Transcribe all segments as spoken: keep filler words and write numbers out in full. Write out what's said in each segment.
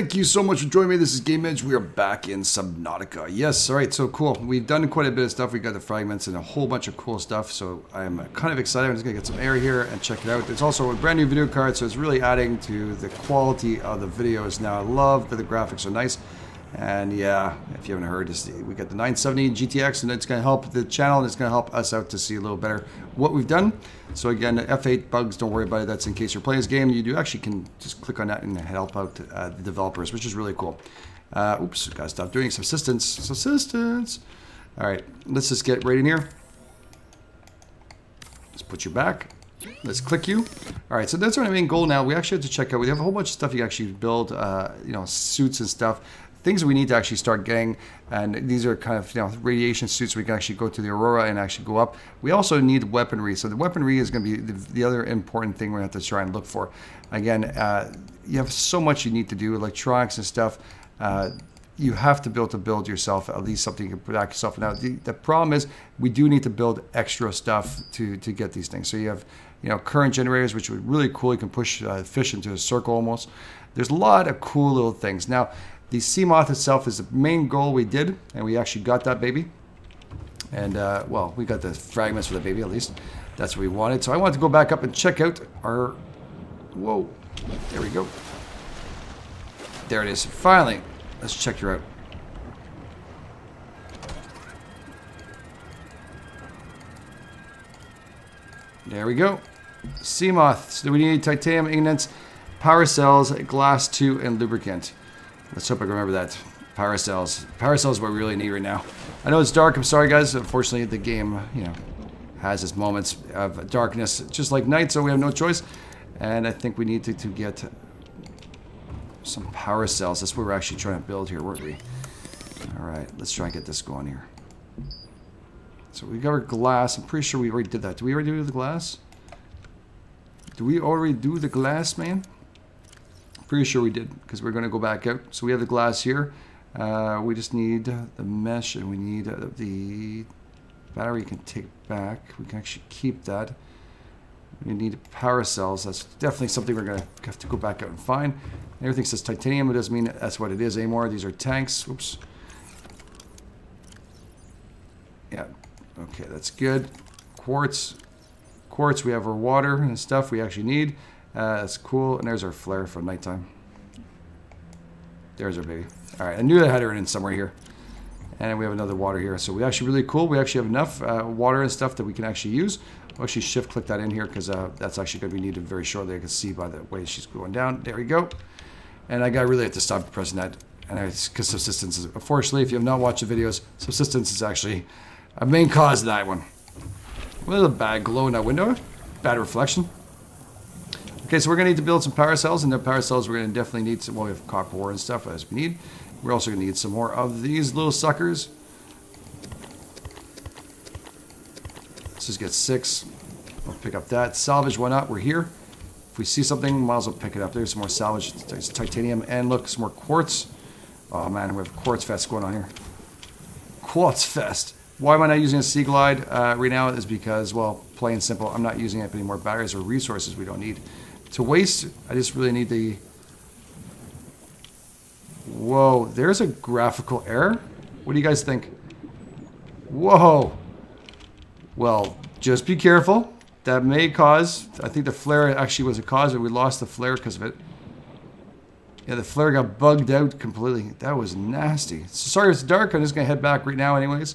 thank you so much for joining me. This is GameEdged. We are back in Subnautica. Yes, all right, so cool. We've done quite a bit of stuff. We got the fragments and a whole bunch of cool stuff, so I'm kind of excited. I'm just gonna get some air here and check it out. It's also a brand new video card, so it's really adding to the quality of the videos now. I love that the graphics are nice. And yeah, if you haven't heard, we got the nine seventy G T X, and it's going to help the channel, and it's going to help us out to see a little better what we've done. So again, the F eight bugs, don't worry about it. That's in case you're playing this game. You do actually can just click on that and help out uh, the developers, which is really cool. Uh, oops, got to stop doing subsistence. Subsistence. All right, let's just get right in here. Let's put you back. Let's click you. All right, so that's our main goal now. We actually have to check out. We have a whole bunch of stuff you can actually build, uh, you know, suits and stuff. Things that we need to actually start getting, and these are kind of, you know, radiation suits. We can actually go to the Aurora and actually go up. We also need weaponry, so the weaponry is going to be the, the other important thing we have to try and look for. Again, uh, you have so much you need to do, electronics and stuff. Uh, you have to be able to build yourself at least something you can protect yourself. Now, the, the problem is we do need to build extra stuff to to get these things. So you have, you know, current generators, which are really cool. You can push uh, fish into a circle almost. There's a lot of cool little things now. The Seamoth itself is the main goal we did, and we actually got that baby. And, uh, well, we got the fragments for the baby, at least. That's what we wanted. So I wanted to go back up and check out our... Whoa. There we go. There it is. Finally. Let's check her out. There we go. Seamoth. So we need titanium ingots, power cells, glass two, and lubricant. Let's hope I remember that. Power cells. Power cells is what we really need right now. I know it's dark. I'm sorry, guys. Unfortunately, the game, you know, has its moments of darkness, just like night, so we have no choice. And I think we need to, to get some power cells. That's what we're actually trying to build here, weren't we? All right. Let's try and get this going here. So we got our glass. I'm pretty sure we already did that. Did we already do the glass? Do we already do the glass, man? Pretty sure we did, because we're going to go back out. So we have the glass here. Uh, we just need the mesh, and we need uh, the battery. Can take back. We can actually keep that. We need power cells. That's definitely something we're going to have to go back out and find. Everything says titanium. It doesn't mean that's what it is anymore. These are tanks. Oops. Yeah. Okay, that's good. Quartz. Quartz. We have our water and stuff we actually need. Uh, that's cool, and there's our flare for nighttime. There's our baby. All right, I knew I had her in somewhere here. And we have another water here, so we actually really cool. We actually have enough uh, water and stuff that we can actually use. I'll actually shift click that in here, because uh, that's actually going to be needed very shortly. I can see by the way she's going down. There we go. And I got really have to stop pressing that. And it's because subsistence is, unfortunately, if you have not watched the videos, subsistence is actually a main cause of that one. What is a bad glow in that window? Bad reflection. Okay, so we're going to need to build some power cells, and the power cells we're going to definitely need some, well, we have copper ore and stuff as we need. We're also going to need some more of these little suckers. Let's just get six. We'll pick up that. Salvage, why not? We're here. If we see something, might as well pick it up. There's some more salvage, there's titanium, and look, some more quartz. Oh man, we have quartz fest going on here. Quartz fest. Why am I not using a Sea Glide uh, right now? Is because, well, plain and simple, I'm not using up any more batteries or resources we don't need to waste. I just really need the... Whoa, there's a graphical error? What do you guys think? Whoa! Well, just be careful. That may cause... I think the flare actually was a cause, and we lost the flare because of it. Yeah, the flare got bugged out completely. That was nasty. So sorry it's dark. I'm just going to head back right now anyways.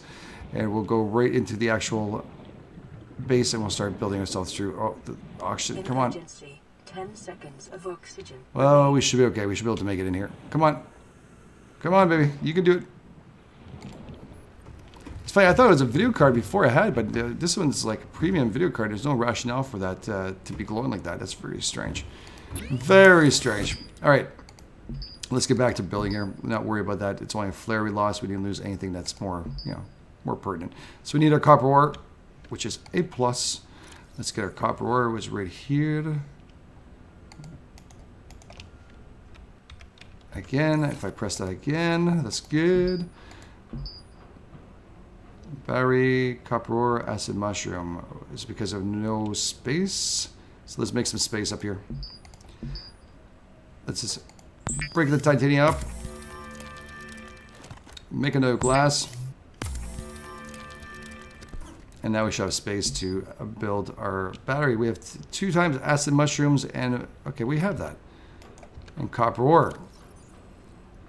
And we'll go right into the actual base, and we'll start building ourselves through. Oh, the oxygen, come on. ten seconds of oxygen. Well, we should be okay. We should be able to make it in here. Come on. Come on, baby. You can do it. It's funny. I thought it was a video card before I had, but uh, this one's like a premium video card. There's no rationale for that uh, to be glowing like that. That's very strange. Very strange. All right. Let's get back to building here. Not worry about that. It's only a flare we lost. We didn't lose anything that's more, you know, more pertinent. So we need our copper ore, which is a plus. Let's get our copper ore. It was right here. Again, if I press that again, that's good. Battery, copper ore, acid mushroom. It's because of no space. So let's make some space up here. Let's just break the titanium up. Make another glass. And now we should have space to build our battery. We have two times acid mushrooms and, okay, we have that. And copper ore.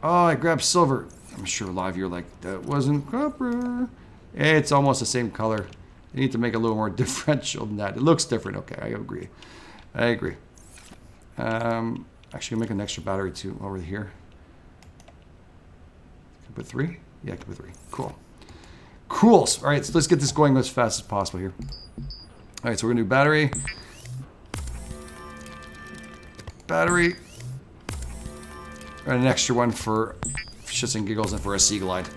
Oh, I grabbed silver. I'm sure a lot of you are like, that wasn't copper. It's almost the same color. You need to make a little more differential than that. It looks different. Okay, I agree. I agree. Um, actually, I'll make an extra battery too over here. Can I put three? Yeah, I can put three. Cool. Cool. All right, so let's get this going as fast as possible here. All right, so we're going to do battery. Battery. And an extra one for shits and giggles and for a sea glide,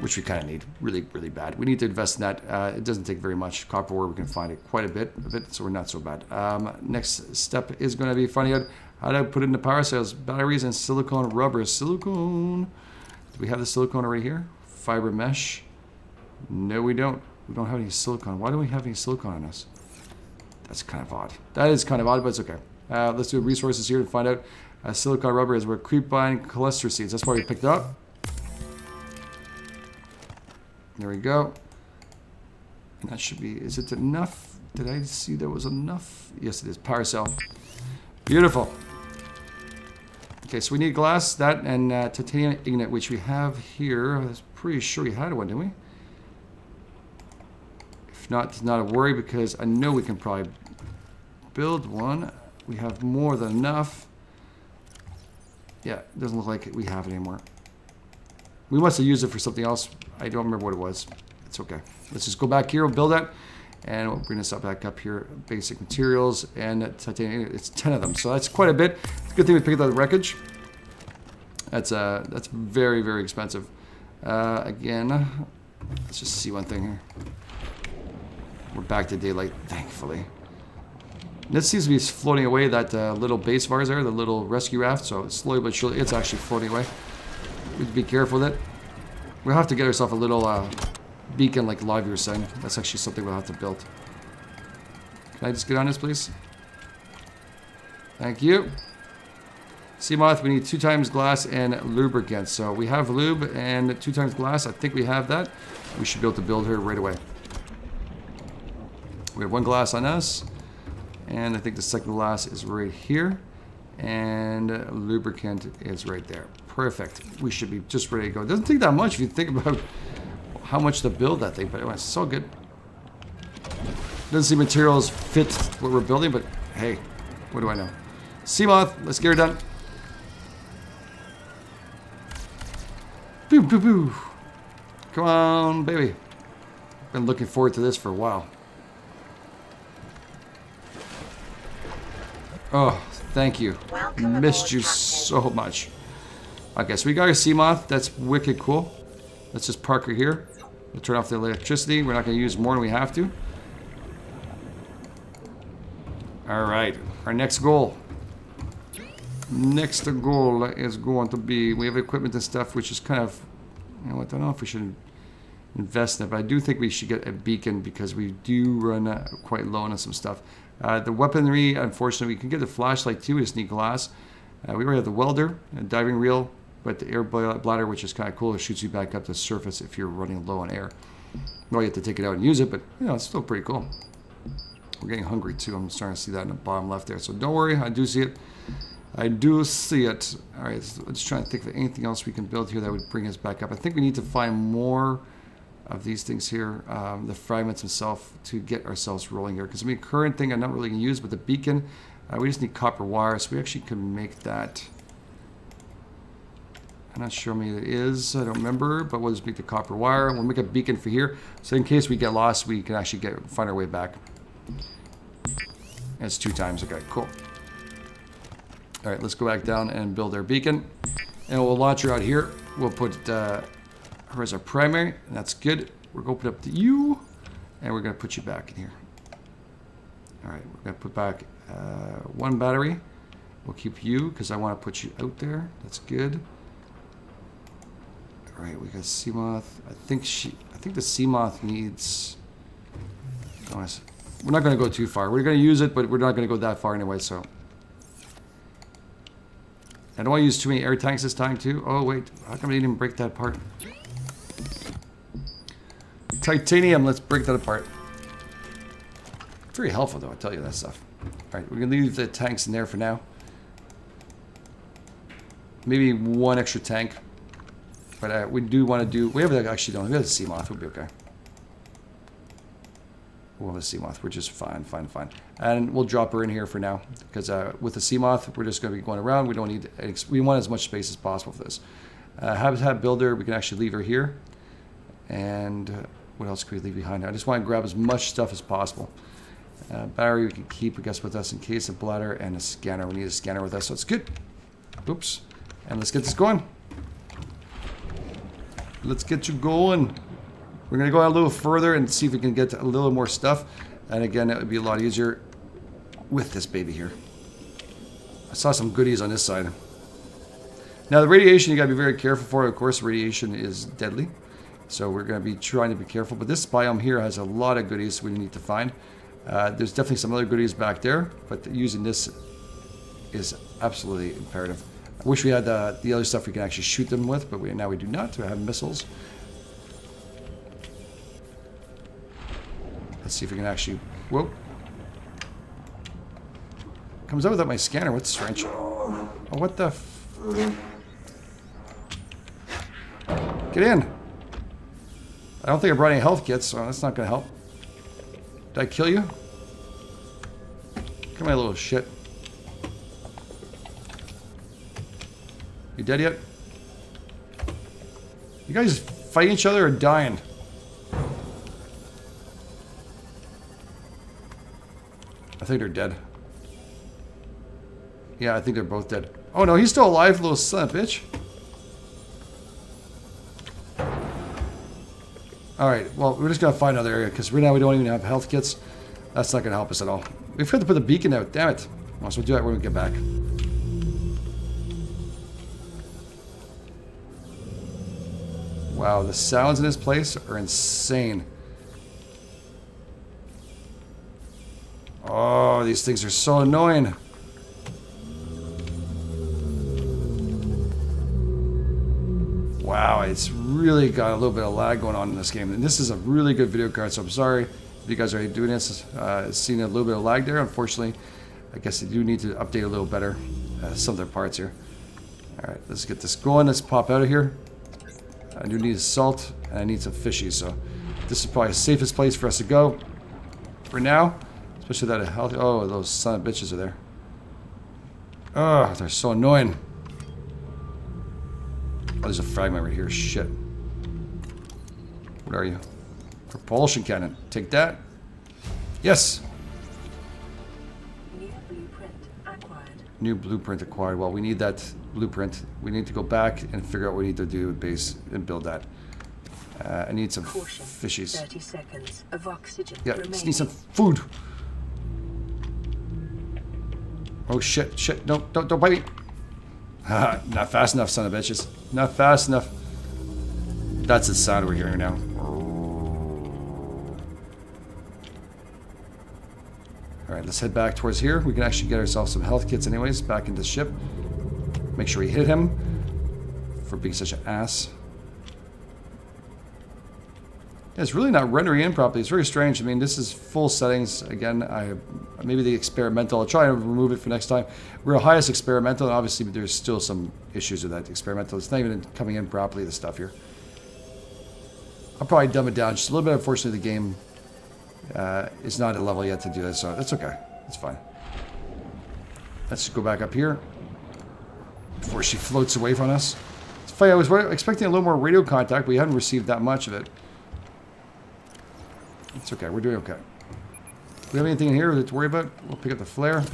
which we kind of need really, really bad. We need to invest in that. Uh, it doesn't take very much. Copper ore, we can find it quite a bit of it, so we're not so bad. Um, next step is going to be finding out how to put it into power cells, batteries, and silicone rubber. Silicone. Do we have the silicone right here? Fiber mesh. No, we don't. We don't have any silicone. Why don't we have any silicone on us? That's kind of odd. That is kind of odd, but it's okay. Uh, let's do resources here to find out. Uh, silicone rubber is where creep vine cluster seeds. That's why we picked it up. There we go. And that should be, is it enough? Did I see there was enough? Yes, it is. Power cell. Beautiful. Okay, so we need glass, that, and uh, titanium ingot, which we have here. I was pretty sure we had one, didn't we? If not, it's not a worry, because I know we can probably build one. We have more than enough. Yeah, it doesn't look like we have it anymore. We must have used it for something else. I don't remember what it was. It's okay. Let's just go back here. We'll build that. And we'll bring this up back up here. Basic materials and titanium. It's ten of them. So that's quite a bit. It's a good thing we picked up the wreckage. That's uh, that's very, very expensive. Uh, again, let's just see one thing here. We're back to daylight, thankfully. This seems to be floating away, that uh, little base of ours there, the little rescue raft. So slowly but surely, it's actually floating away. We need to be careful with it. We'll have to get ourselves a little uh, beacon like Live was saying. That's actually something we'll have to build. Can I just get on this, please? Thank you. Seamoth, we need two times glass and lubricant. So we have lube and two times glass. I think we have that. We should be able to build her right away. We have one glass on us. And I think the second glass is right here. And uh, lubricant is right there. Perfect. We should be just ready to go. It doesn't take that much if you think about how much to build that thing, but it was so good. Doesn't see materials fit what we're building, but hey, what do I know? Seamoth, let's get her done. Boo, boo, boo. Come on, baby. Been looking forward to this for a while. Oh, thank you. Welcome Missed you so much. Okay, so we got our Seamoth. That's wicked cool. Let's just park her here. We'll turn off the electricity. We're not going to use more than we have to. All right. Our next goal. Next goal is going to be... We have equipment and stuff, which is kind of... You know, I don't know if we should invest in it, but I do think we should get a beacon because we do run uh, quite low on some stuff. Uh, the weaponry, unfortunately, we can get the flashlight too. We just need glass. Uh, we already have the welder, a diving reel, but the air bladder, which is kind of cool, it shoots you back up to the surface if you're running low on air. Well, you have to take it out and use it, but you know, it's still pretty cool. We're getting hungry too. I'm starting to see that in the bottom left there. So don't worry, I do see it. I do see it. All right, so let's try and think of anything else we can build here that would bring us back up. I think we need to find more of these things here, um, the fragments themselves, to get ourselves rolling here. Because I mean, current thing I'm not really going to use, but the beacon, uh, we just need copper wire, so we actually can make that. I'm not sure how many it is, I don't remember, but we'll just make the copper wire. We'll make a beacon for here, so in case we get lost, we can actually get find our way back. That's two times, okay, cool. All right, let's go back down and build our beacon. And we'll launch her out here. We'll put uh, her as our primary, and that's good. We're gonna open up to you, and we're gonna put you back in here. All right, we're gonna put back uh, one battery. We'll keep you, because I wanna put you out there, that's good. All right, we got Seamoth. I think she. I think the Seamoth needs. Honest, we're not going to go too far. We're going to use it, but we're not going to go that far anyway. So, Now, do I use too many air tanks this time, too? Oh, wait. How come I didn't break that apart? Titanium. Let's break that apart. Very helpful, though. I'll tell you that stuff. All right. We're going to leave the tanks in there for now. Maybe one extra tank. But uh, we do want to do... We have that actually don't. We have the Seamoth. We'll be okay. We'll have a Seamoth, which is fine, fine, fine. And we'll drop her in here for now. Because uh, with the Seamoth, we're just going to be going around. We don't need... We want as much space as possible for this. Uh, Habitat Builder, we can actually leave her here. And uh, what else can we leave behind? I just want to grab as much stuff as possible. Uh, battery we can keep, I guess, with us in case of bladder. And a scanner. We need a scanner with us, so it's good. Oops. And let's get this going. Let's get you going. We're going to go out a little further and see if we can get a little more stuff. And again, it would be a lot easier with this baby here. I saw some goodies on this side. Now, the radiation, you got to be very careful for. Of course, radiation is deadly. So we're going to be trying to be careful. But this biome here has a lot of goodies we need to find. Uh, there's definitely some other goodies back there. But using this is absolutely imperative. I wish we had the, the other stuff we can actually shoot them with. But we, now we do not. We have missiles. Let's see if we can actually... Whoa. Comes out without my scanner. What's strange? Oh, what the... F Get in. I don't think I brought any health kits, so that's not going to help. Did I kill you? Come here, little shit. You dead yet? You guys fight each other or dying? I think they're dead. Yeah, I think they're both dead. Oh no, he's still alive, little son of a bitch. Alright, well, we're just gonna find another area, because right now we don't even have health kits. That's not gonna help us at all. We forgot to put the beacon out, damn it. Well, so we'll do that when we get back. Wow, the sounds in this place are insane. Oh, these things are so annoying. Wow, it's really got a little bit of lag going on in this game. And this is a really good video card, so I'm sorry if you guys are doing this. Uh, seeing a little bit of lag there, unfortunately. I guess they do need to update a little better uh, some of their parts here. All right, let's get this going. Let's pop out of here. I do need salt, and I need some fishies, so this is probably the safest place for us to go for now. Especially that a healthy... Oh, those son of bitches are there. Oh, they're so annoying. Oh, there's a fragment right here. Shit. What are you? Propulsion cannon. Take that. Yes. New blueprint acquired. New blueprint acquired. Well, we need that blueprint. We need to go back and figure out what we need to do with base and build that. Uh, I need some Caution. Fishies. thirty seconds of oxygen yeah, remaining. Just need some food. Oh shit, shit, no, don't, don't bite me. Not fast enough, son of bitches. Not fast enough. That's the sound we're hearing now. Alright, let's head back towards here. We can actually get ourselves some health kits anyways, back into the ship. Make sure we hit him for being such an ass. Yeah, it's really not rendering in properly. It's very strange. I mean, this is full settings. Again, I maybe the experimental. I'll try and remove it for next time. We're the highest experimental, and obviously there's still some issues with that experimental. It's not even coming in properly, the stuff here. I'll probably dumb it down just a little bit. Unfortunately, the game uh, is not at a level yet to do that, so that's okay. That's fine. Let's just go back up here before she floats away from us. It's funny. I was expecting a little more radio contact, but we haven't received that much of it. It's okay, we're doing okay. Do we have anything in here to worry about? We'll pick up the flare.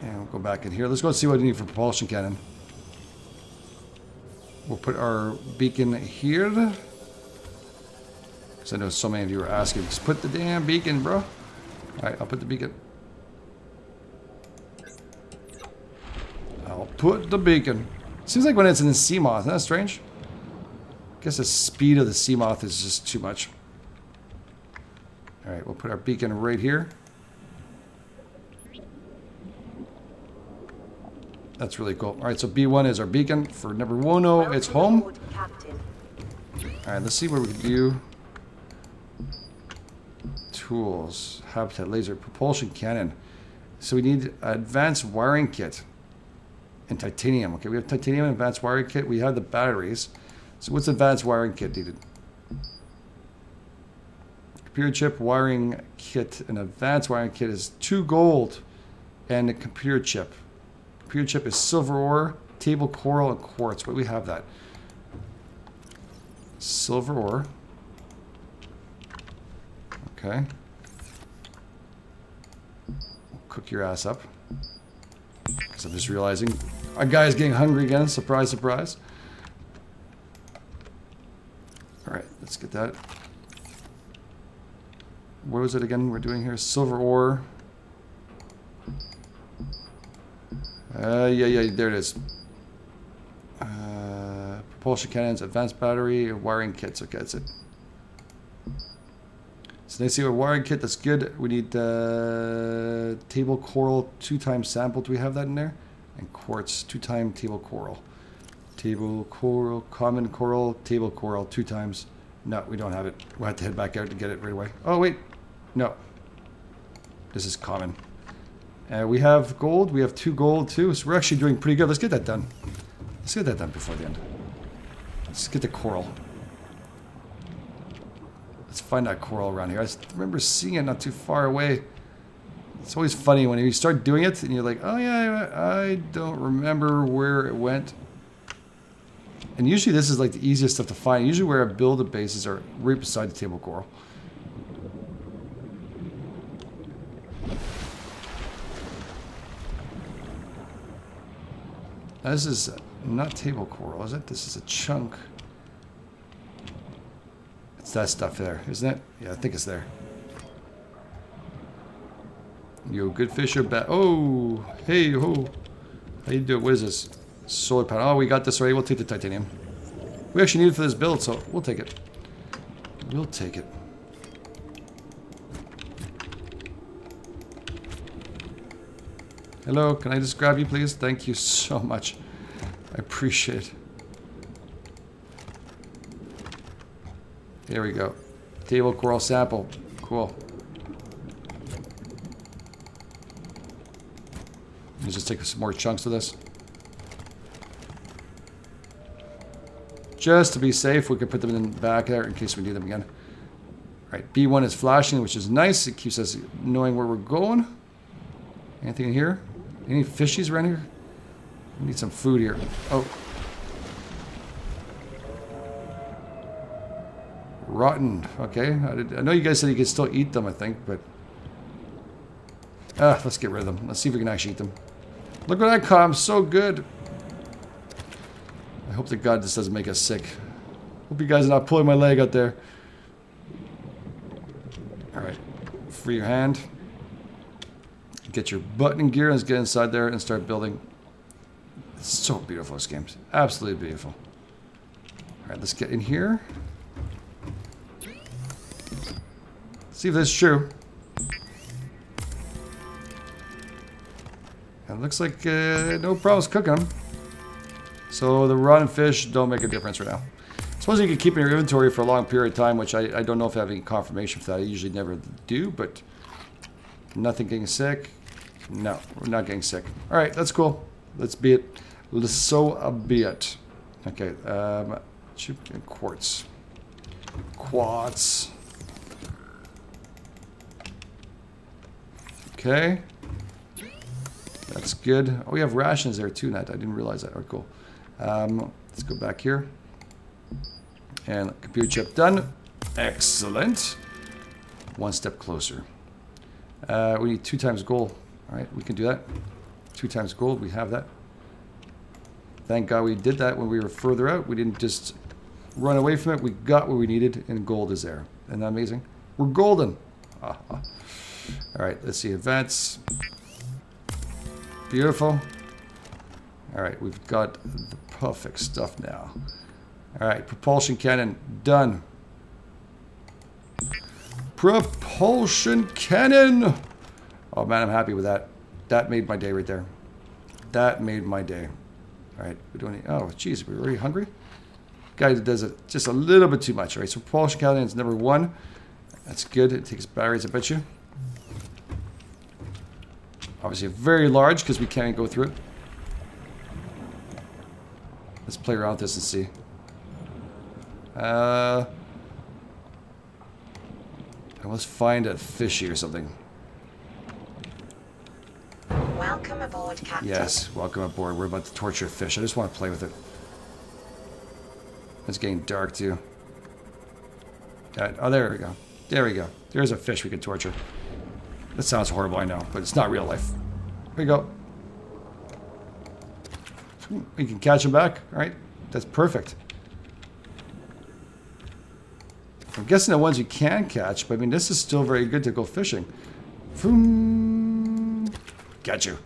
And we'll go back in here. Let's go and see what we need for propulsion cannon. We'll put our beacon here. Because I know so many of you are asking, just put the damn beacon, bro. Alright, I'll put the beacon. I'll put the beacon. Seems like when it's in the Seamoth, isn't that strange? I guess the speed of the Seamoth is just too much. Alright, we'll put our beacon right here. That's really cool. All right, so B one is our beacon for number one. Oh, it's home. All right, let's see what we can do. Tools, habitat, laser, propulsion cannon. So we need advanced wiring kit and titanium. Okay, we have titanium and advanced wiring kit. We have the batteries. So what's advanced wiring kit needed? Computer chip, wiring kit, and advanced wiring kit is two gold and a computer chip. Computer chip is silver ore, table coral, and quartz. What do we have that? Silver ore. Okay. Cook your ass up. Because I'm just realizing our guy's getting hungry again. Surprise, surprise. Alright, let's get that. What was it again we're doing here? Silver ore. Uh, yeah, yeah, there it is. Uh, propulsion cannons, advanced battery, wiring kits. Okay, that's it. So they see a wiring kit. That's good. We need uh, table coral, two-time sample. Do we have that in there? And quartz, two-time table coral. Table coral, common coral, table coral, two times. No, we don't have it. We'll have to head back out to get it right away. Oh, wait. No. This is common. Uh, we have gold. We have two gold, too. So we're actually doing pretty good. Let's get that done. Let's get that done before the end. Let's get the coral. Let's find that coral around here. I remember seeing it not too far away. It's always funny when you start doing it and you're like, oh, yeah, I don't remember where it went. And usually this is like the easiest stuff to find. Usually where I build the bases are right beside the table coral. Now, this is not table coral, is it? This is a chunk. It's that stuff there, isn't it? Yeah, I think it's there. Yo, good fish or bad? Oh, hey, ho. How you doing? What is this? Solar panel. Oh, we got this already. We'll take the titanium. We actually need it for this build, so we'll take it. We'll take it. Hello, can I just grab you, please? Thank you so much. I appreciate it. There we go. Table coral sample. Cool. Let's just take some more chunks of this. Just to be safe, we can put them in the back there in case we need them again. All right, B one is flashing, which is nice. It keeps us knowing where we're going. Anything in here? Any fishies around here? We need some food here. Oh. Rotten. Okay. I, did, I know you guys said you could still eat them, I think, but... Ah, let's get rid of them. Let's see if we can actually eat them. Look what I caught. I'm so good. I hope that God this doesn't make us sick. Hope you guys are not pulling my leg out there. Alright. Free your hand. Get your button gear and let's get inside there and start building. It's so beautiful, this game. Absolutely beautiful. Alright, let's get in here. See if that's true. And it looks like uh, no problems cooking them. So the rotten fish don't make a difference right now. I suppose you can keep in your inventory for a long period of time, which I, I don't know if I have any confirmation for that. I usually never do, but nothing getting sick. No, we're not getting sick. All right, that's cool. Let's be it. Let's so be it. Okay, um, quartz. Quartz. Okay. That's good. Oh, we have rations there too, Nat. I didn't realize that. All right, cool. Um, let's go back here. And computer chip done. Excellent. One step closer. Uh, we need two times gold. All right, we can do that. Two times gold, we have that. Thank God we did that when we were further out. We didn't just run away from it. We got what we needed, and gold is there. Isn't that amazing? We're golden. Uh -huh. All right, let's see. Advance. Beautiful. All right, we've got the perfect stuff now. All right, propulsion cannon done. Propulsion cannon! Oh man, I'm happy with that. That made my day right there. That made my day. All right, we're doing it. Oh, geez, we're already hungry. Guy that does it just a little bit too much. All right, so propulsion cannon is number one. That's good. It takes batteries, I bet you. Obviously, very large because we can't go through it. Let's play around with this and see. Uh, let's find a fishy or something. Welcome aboard, Captain. Yes, welcome aboard. We're about to torture a fish. I just want to play with it. It's getting dark too. God, oh, there we go. There we go. There's a fish we could torture. That sounds horrible, I know, but it's not real life. There you go. We can catch him back. All right, that's perfect. I'm guessing the ones you can catch, but I mean, this is still very good to go fishing. Vroom. Got you.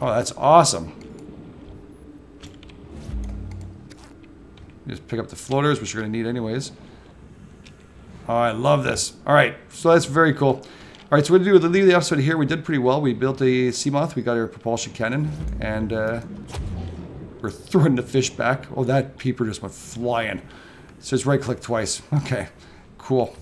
Oh, that's awesome. Just pick up the floaters, which you're going to need anyways. Oh, I love this. All right, so that's very cool. All right, so what to do with the leave the episode here? We did pretty well. We built a Seamoth. We got our propulsion cannon, and uh, we're throwing the fish back. Oh, that peeper just went flying. So just right-click twice. Okay, cool.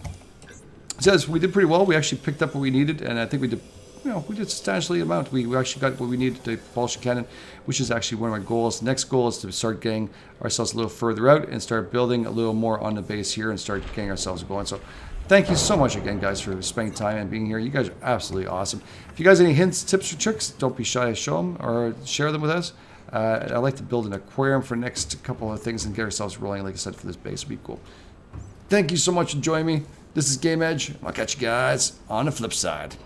So yes, we did pretty well. We actually picked up what we needed, and I think we did. You know, we did substantially amount. We, we actually got what we needed to propulsion cannon, which is actually one of my goals. The next goal is to start getting ourselves a little further out and start building a little more on the base here and start getting ourselves going. So. Thank you so much again, guys, for spending time and being here. You guys are absolutely awesome. If you guys have any hints, tips, or tricks, don't be shy to show them or share them with us. Uh, I'd like to build an aquarium for next couple of things and get ourselves rolling, like I said, for this base. It'd be cool. Thank you so much for joining me. This is GameEdged. I'll catch you guys on the flip side.